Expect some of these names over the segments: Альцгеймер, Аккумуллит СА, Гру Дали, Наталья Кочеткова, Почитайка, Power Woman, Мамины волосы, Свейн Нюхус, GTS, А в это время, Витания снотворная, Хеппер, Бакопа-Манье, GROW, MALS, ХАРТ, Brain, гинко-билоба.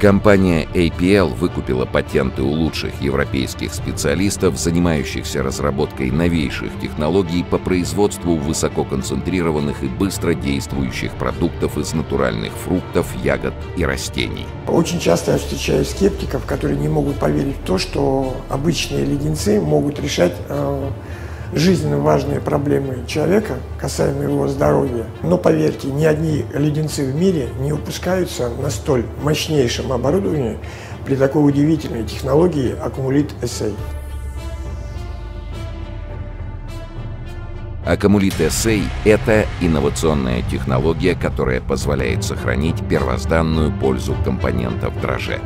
Компания APL выкупила патенты у лучших европейских специалистов, занимающихся разработкой новейших технологий по производству высококонцентрированных и быстродействующих продуктов из натуральных фруктов, ягод и растений. Очень часто я встречаю скептиков, которые не могут поверить в то, что обычные леденцы могут решать жизненно важные проблемы человека, касаемо его здоровья. Но поверьте, ни одни леденцы в мире не упускаются на столь мощнейшем оборудовании при такой удивительной технологии «Аккумуллит СА». «Аккумуллит СА» — это инновационная технология, которая позволяет сохранить первозданную пользу компонентов дрожжа.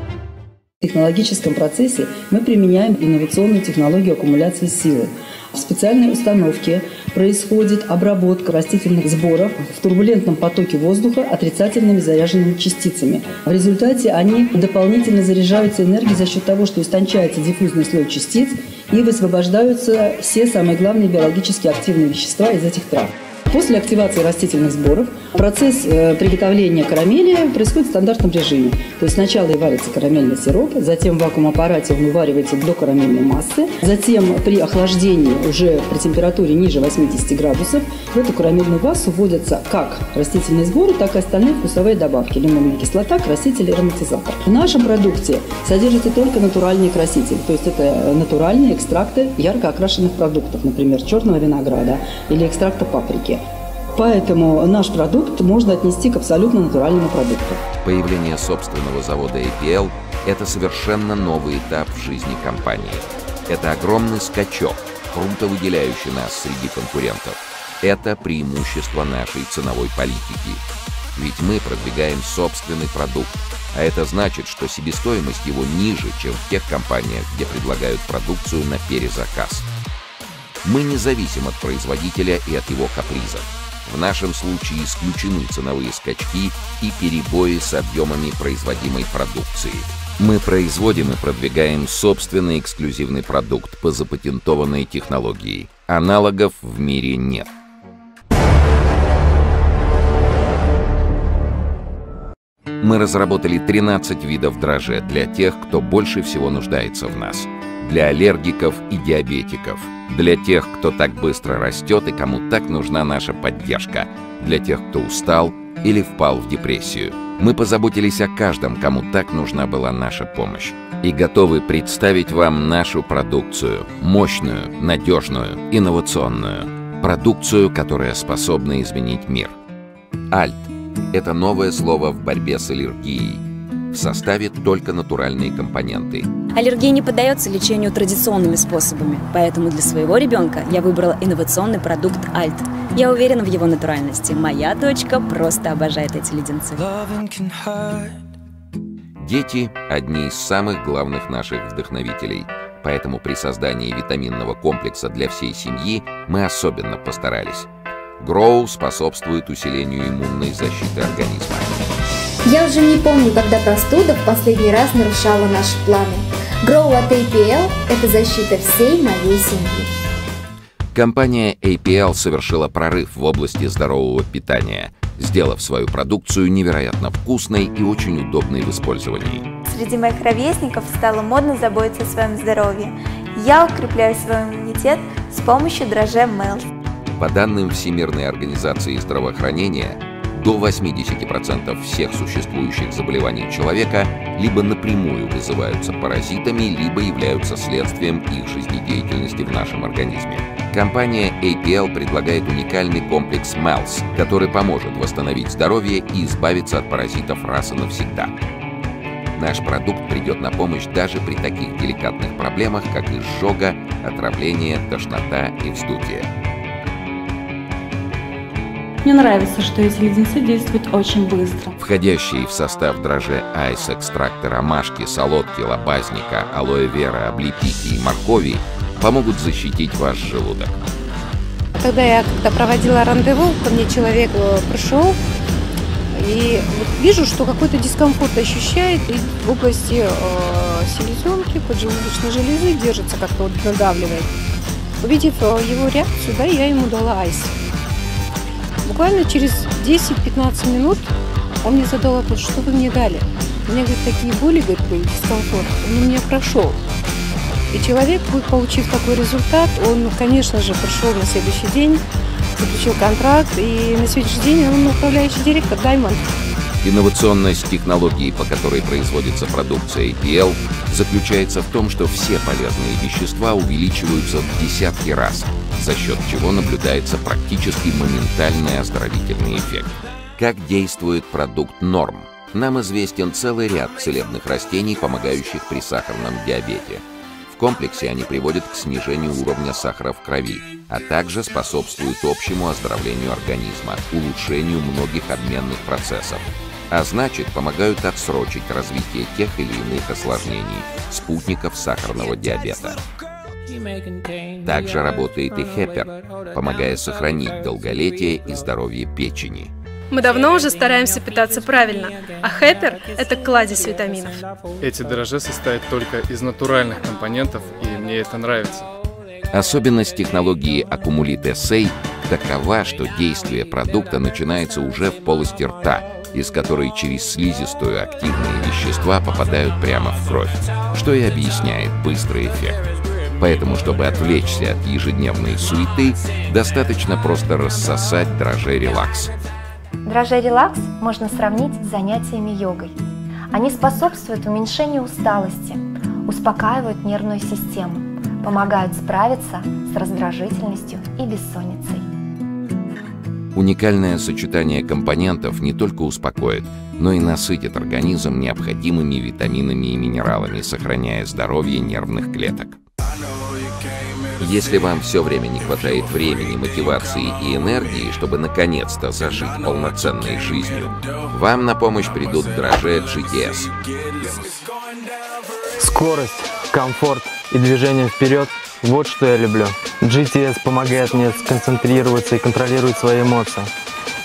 В технологическом процессе мы применяем инновационную технологию аккумуляции силы. В специальной установке происходит обработка растительных сборов в турбулентном потоке воздуха отрицательными заряженными частицами. В результате они дополнительно заряжаются энергией за счет того, что истончается диффузный слой частиц и высвобождаются все самые главные биологически активные вещества из этих трав. После активации растительных сборов процесс приготовления карамели происходит в стандартном режиме. То есть сначала и варится карамельный сироп, затем в вакуум-аппарате он уваривается до карамельной массы, затем при охлаждении уже при температуре ниже 80 градусов в эту карамельную массу вводятся как растительные сборы, так и остальные вкусовые добавки – лимонная кислота, краситель и ароматизатор. В нашем продукте содержатся только натуральные красители, то есть это натуральные экстракты ярко окрашенных продуктов, например, черного винограда или экстракта паприки. Поэтому наш продукт можно отнести к абсолютно натуральному продукту. Появление собственного завода APL – это совершенно новый этап в жизни компании. Это огромный скачок, круто выделяющий нас среди конкурентов. Это преимущество нашей ценовой политики. Ведь мы продвигаем собственный продукт, а это значит, что себестоимость его ниже, чем в тех компаниях, где предлагают продукцию на перезаказ. Мы не зависим от производителя и от его капризов. В нашем случае исключены ценовые скачки и перебои с объемами производимой продукции. Мы производим и продвигаем собственный эксклюзивный продукт по запатентованной технологии. Аналогов в мире нет. Мы разработали 13 видов дрожжей для тех, кто больше всего нуждается в нас. Для аллергиков и диабетиков. Для тех, кто так быстро растет и кому так нужна наша поддержка. Для тех, кто устал или впал в депрессию. Мы позаботились о каждом, кому так нужна была наша помощь. И готовы представить вам нашу продукцию. Мощную, надежную, инновационную. Продукцию, которая способна изменить мир. Альт – это новое слово в борьбе с аллергией. В составе только натуральные компоненты. Аллергия не поддается лечению традиционными способами, поэтому для своего ребенка я выбрала инновационный продукт «Альт». Я уверена в его натуральности. Моя дочка просто обожает эти леденцы. Дети – одни из самых главных наших вдохновителей, поэтому при создании витаминного комплекса для всей семьи мы особенно постарались. «Гроу» способствует усилению иммунной защиты организма. Я уже не помню, когда простуда в последний раз нарушала наши планы. GROW от APL – это защита всей моей семьи. Компания APL совершила прорыв в области здорового питания, сделав свою продукцию невероятно вкусной и очень удобной в использовании. Среди моих ровесников стало модно заботиться о своем здоровье. Я укрепляю свой иммунитет с помощью дрожжей MALS. По данным Всемирной организации здравоохранения, до 80% всех существующих заболеваний человека либо напрямую вызываются паразитами, либо являются следствием их жизнедеятельности в нашем организме. Компания APL предлагает уникальный комплекс MALS, который поможет восстановить здоровье и избавиться от паразитов раз и навсегда. Наш продукт придет на помощь даже при таких деликатных проблемах, как изжога, отравление, тошнота и вздутие. Мне нравится, что эти леденцы действуют очень быстро. Входящие в состав дрожжей айс-экстракты ромашки, солодки, лобазника, алоэ вера, облепихи и моркови помогут защитить ваш желудок. Когда я проводила рандеву, ко мне человек пришел, и вижу, что какой-то дискомфорт ощущает в области селезенки, поджелудочной железы, держится как-то вот, надавливает. Увидев его реакцию, да, я ему дала айс. Буквально через 10-15 минут он мне задал вопрос, что вы мне дали. У меня, говорит, такие боли, говорит, были дискомфорт, он у меня прошел. И человек, получив такой результат, он, конечно же, пришел на следующий день, заключил контракт, и на сегодняшний день он управляющий директор «Даймонд». Инновационность технологии, по которой производится продукция APL, заключается в том, что все полезные вещества увеличиваются в десятки раз, за счет чего наблюдается практически моментальный оздоровительный эффект. Как действует продукт Норм? Нам известен целый ряд целебных растений, помогающих при сахарном диабете. В комплексе они приводят к снижению уровня сахара в крови, а также способствуют общему оздоровлению организма, улучшению многих обменных процессов, а значит, помогают отсрочить развитие тех или иных осложнений, спутников сахарного диабета. Также работает и «Хеппер», помогая сохранить долголетие и здоровье печени. Мы давно уже стараемся питаться правильно, а «Хеппер» — это кладезь витаминов. Эти дрожжи состоят только из натуральных компонентов, и мне это нравится. Особенность технологии «Аккумуллит СА» такова, что действие продукта начинается уже в полости рта, из которой через слизистую активные вещества попадают прямо в кровь, что и объясняет быстрый эффект. Поэтому, чтобы отвлечься от ежедневной суеты, достаточно просто рассосать дрожжи «Релакс». Дрожжи «Релакс» можно сравнить с занятиями йогой. Они способствуют уменьшению усталости, успокаивают нервную систему, помогают справиться с раздражительностью и бессонницей. Уникальное сочетание компонентов не только успокоит, но и насытит организм необходимыми витаминами и минералами, сохраняя здоровье нервных клеток. Если вам все время не хватает времени, мотивации и энергии, чтобы наконец-то зажить полноценной жизнью, вам на помощь придут дрожжи GTS. Скорость, комфорт и движение вперед – вот что я люблю. GTS помогает мне сконцентрироваться и контролировать свои эмоции.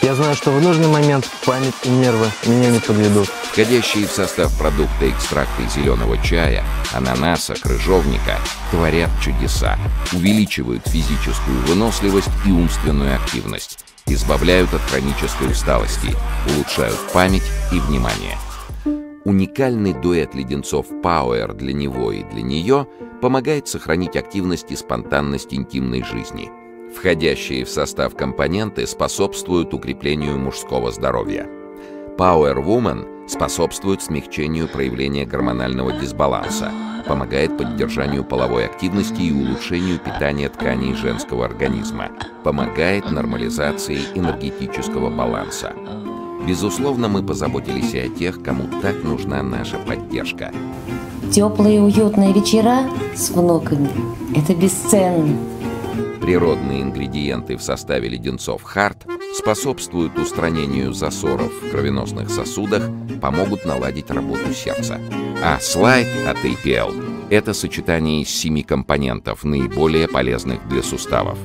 Я знаю, что в нужный момент память и нервы меня не подведут. Входящие в состав продукта экстракты зеленого чая, ананаса, крыжовника творят чудеса, увеличивают физическую выносливость и умственную активность, избавляют от хронической усталости, улучшают память и внимание. Уникальный дуэт леденцов Power для него и для нее помогает сохранить активность и спонтанность интимной жизни. Входящие в состав компоненты способствуют укреплению мужского здоровья. Power Woman способствует смягчению проявления гормонального дисбаланса, помогает поддержанию половой активности и улучшению питания тканей женского организма, помогает нормализации энергетического баланса. Безусловно, мы позаботились и о тех, кому так нужна наша поддержка. Теплые уютные вечера с внуками – это бесценно. Природные ингредиенты в составе леденцов «ХАРТ» способствуют устранению засоров в кровеносных сосудах, помогут наладить работу сердца. А слайд от APL – это сочетание из 7 компонентов, наиболее полезных для суставов.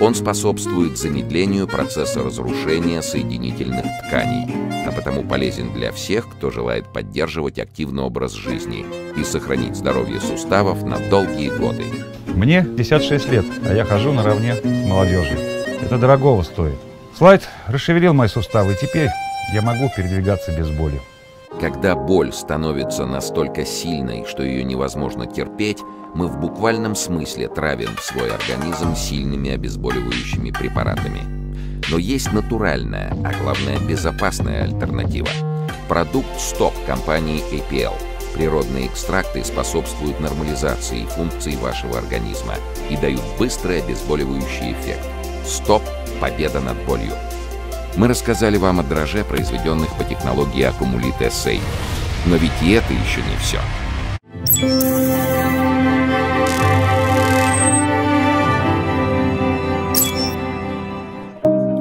Он способствует замедлению процесса разрушения соединительных тканей, а потому полезен для всех, кто желает поддерживать активный образ жизни и сохранить здоровье суставов на долгие годы. Мне 56 лет, а я хожу наравне с молодежью. Это дорогого стоит. Слайд расшевелил мои суставы, и теперь я могу передвигаться без боли. Когда боль становится настолько сильной, что ее невозможно терпеть, мы в буквальном смысле травим свой организм сильными обезболивающими препаратами. Но есть натуральная, а главное безопасная альтернатива. Продукт «Стоп» компании APL. Природные экстракты способствуют нормализации функций вашего организма и дают быстрый обезболивающий эффект. «Стоп» – победа над болью. Мы рассказали вам о дрожже, произведенных по технологии «Аккумуллит СА». Но ведь и это еще не все.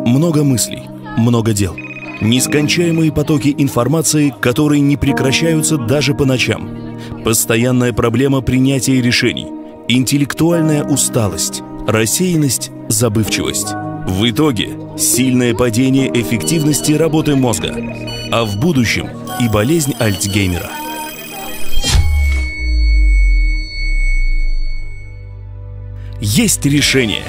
Много мыслей, много дел. Нескончаемые потоки информации, которые не прекращаются даже по ночам. Постоянная проблема принятия решений. Интеллектуальная усталость, рассеянность, забывчивость. В итоге сильное падение эффективности работы мозга. А в будущем и болезнь Альцгеймера. Есть решение.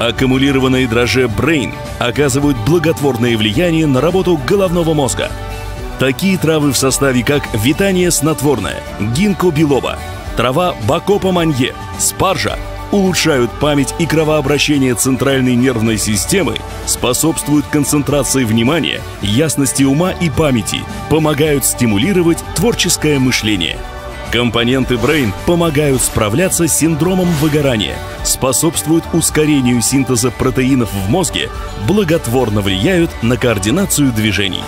Аккумулированные дрожжи Brain оказывают благотворное влияние на работу головного мозга. Такие травы в составе, как Витания снотворная, гинко-билоба, трава Бакопа-Манье, спаржа, улучшают память и кровообращение центральной нервной системы, способствуют концентрации внимания, ясности ума и памяти, помогают стимулировать творческое мышление. Компоненты Brain помогают справляться с синдромом выгорания, способствуют ускорению синтеза протеинов в мозге, благотворно влияют на координацию движений.